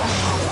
Oh!